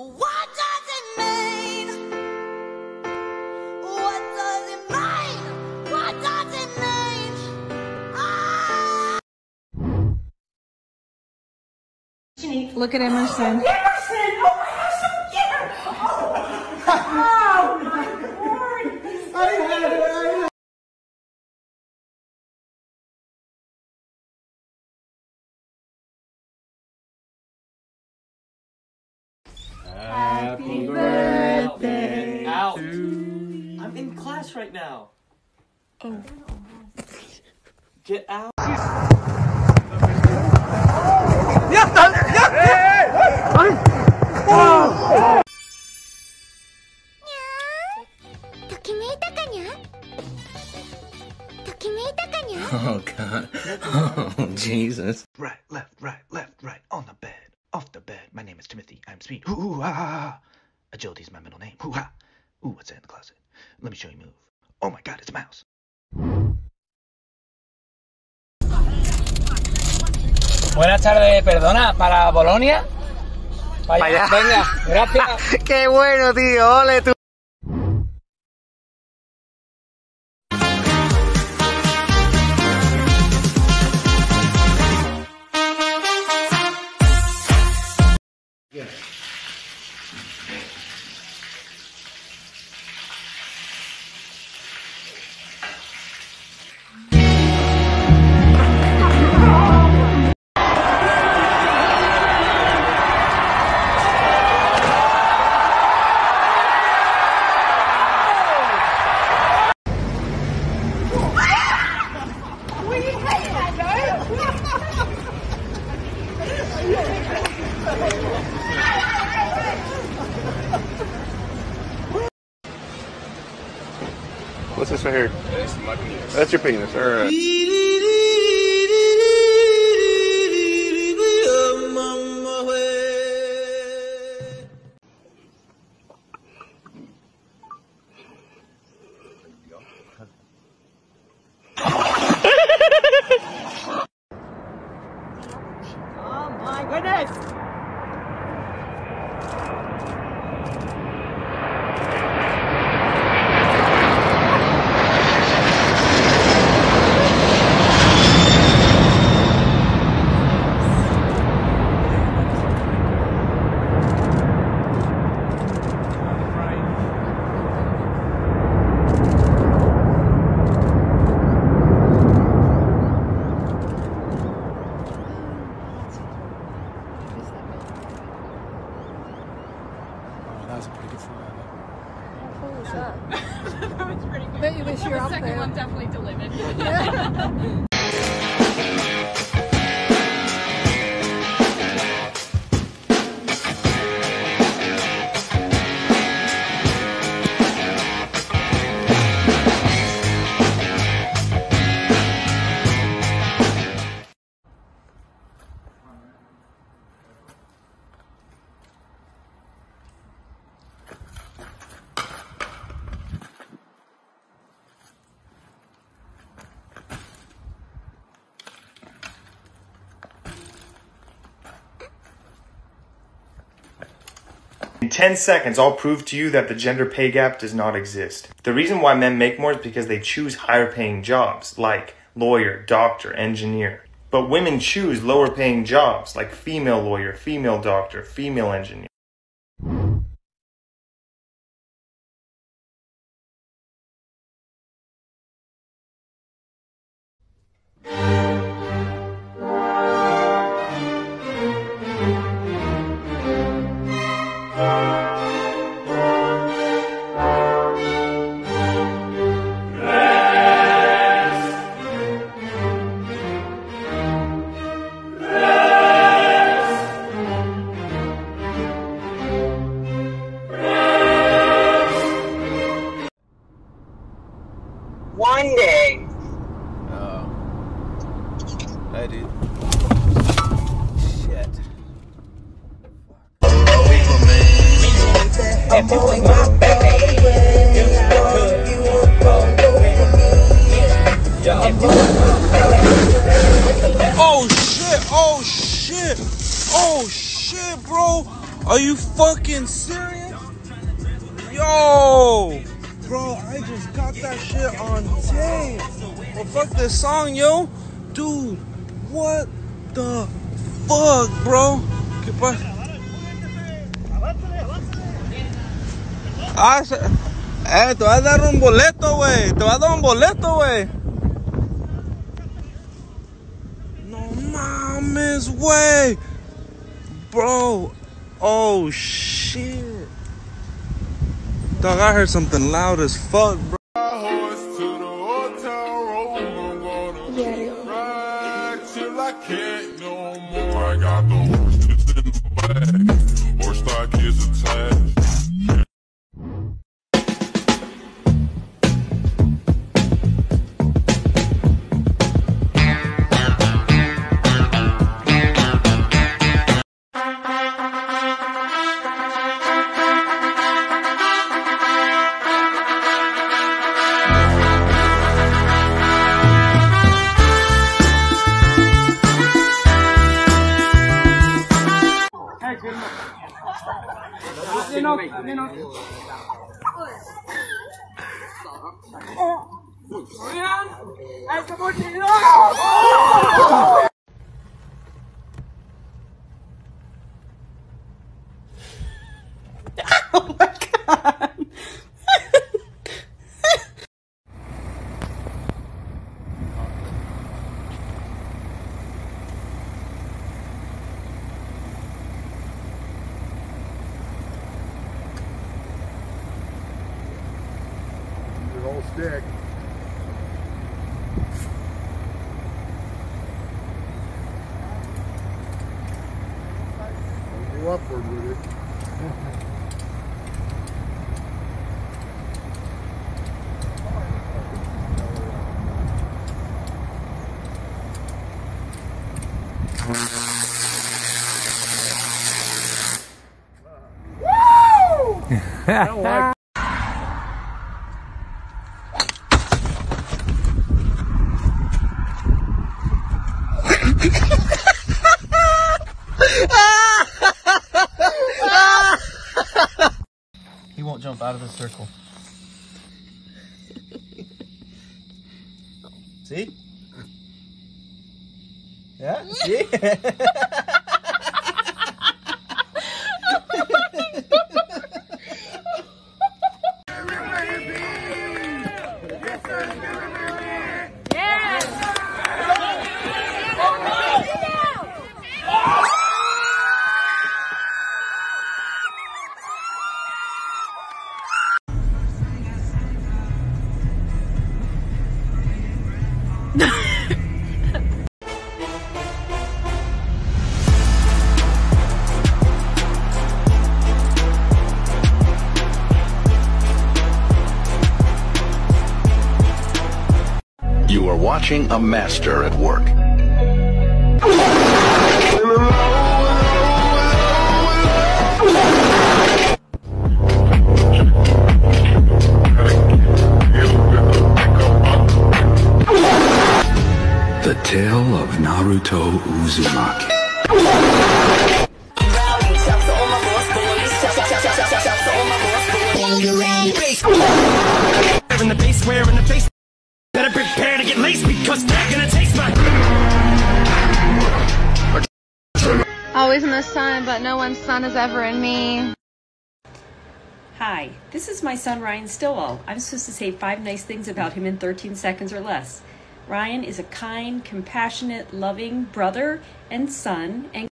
What does it mean? What does it mean? What does it mean? Ah! Look at Emerson. Emerson! Oh my gosh, look here! Oh my word! I had it! Happy birthday out. I'm in class right now. Oh. Get out. Oh God. Oh Jesus. Right, left, right, on the bed. Off the bed. My name is Timothy. I'm sweet. Hoo ah. Agility is my middle name. Hoo ha. Ooh, what's that in the closet? Let me show you move. Oh my God, it's a mouse. Buenas tardes. Perdona, para Bolonia. Para allá. Venga, gracias. Qué bueno, tío. Ole tú. Yeah. What's this right here? That's my penis. That's your penis. All right. Oh my goodness! That was a pretty good one. That was pretty good. Bet you wish you were up there. The second one definitely delivered. Yeah. In 10 seconds, I'll prove to you that the gender pay gap does not exist. The reason why men make more is because they choose higher paying jobs, like lawyer, doctor, engineer. But women choose lower paying jobs, like female lawyer, female doctor, female engineer. One day. Oh. I did. Shit. Oh shit! Oh shit! Oh shit! shit, bro. Are you fucking serious? Yo, bro, I just got that shit on tape. Well, fuck this song, yo. Dude, what the fuck, bro? ¿Qué pasa? Ah, te va a dar un boleto, güey. Te va a dar un boleto, güey. No mames, güey. Bro. Oh, shit. Dog, I heard something loud as fuck, bro. I got the horses in the bag, horse stock is attached. Oh my God. Stick. Go upward with it. Woo! Like he won't jump out of the circle. See? Yeah, see? You are watching a master at work. The Tale of Naruto Uzumaki. We're in the base, we're in the base. Better prepare to get laced because they're gonna taste my. Always in the sun, but no one's sun is ever in me. Hi, this is my son Ryan Stillwell. I'm supposed to say 5 nice things about him in 13 seconds or less. Ryan is a kind, compassionate, loving brother and son and